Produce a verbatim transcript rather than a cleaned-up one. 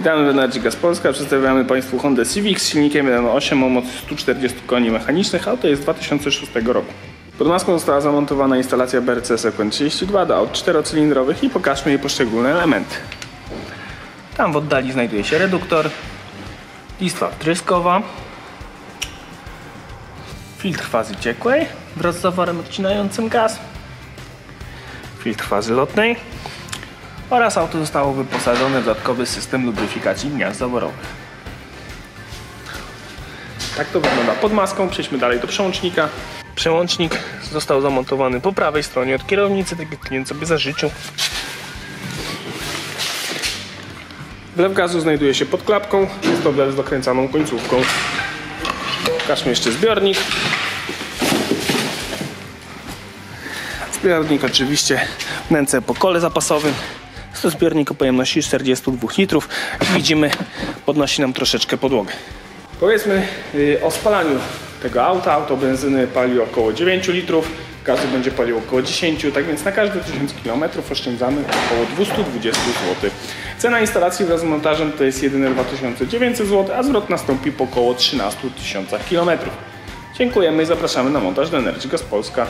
Witamy w Energy Gaz Polska, przedstawiamy Państwu Hondę Civic z silnikiem jeden przecinek osiem o mocy stu czterdziestu koni mechanicznych, auto jest z dwa tysiące szóstego roku. Pod maską została zamontowana instalacja B R C Sequent trzydzieści dwa do aut czterocylindrowych i pokażmy jej poszczególne elementy. Tam w oddali znajduje się reduktor, listwa wtryskowa, filtr fazy ciekłej wraz z zaworem odcinającym gaz, filtr fazy lotnej oraz auto zostało wyposażone w dodatkowy system lubryfikacji gniazd zaworowych. Tak to wygląda pod maską. Przejdźmy dalej do przełącznika. Przełącznik został zamontowany po prawej stronie od kierownicy, tak jak klient sobie zażyczył. Wlew gazu znajduje się pod klapką, jest to wlew z dokręcaną końcówką. Pokażmy jeszcze zbiornik. Zbiornik oczywiście w nęce po kole zapasowym. Jest to zbiornik o pojemności czterdziestu dwóch litrów. Widzimy, podnosi nam troszeczkę podłogę. Powiedzmy o spalaniu tego auta. Auto benzyny pali około dziewięciu litrów, gazu będzie palił około dziesięciu, tak więc na każde tysiąc kilometrów oszczędzamy około dwieście dwadzieścia złotych. Cena instalacji wraz z montażem to jest jedyne dwa tysiące dziewięćset złotych, a zwrot nastąpi po około trzynastu tysiącach kilometrów. Dziękujemy i zapraszamy na montaż do Energy Gaz Polska.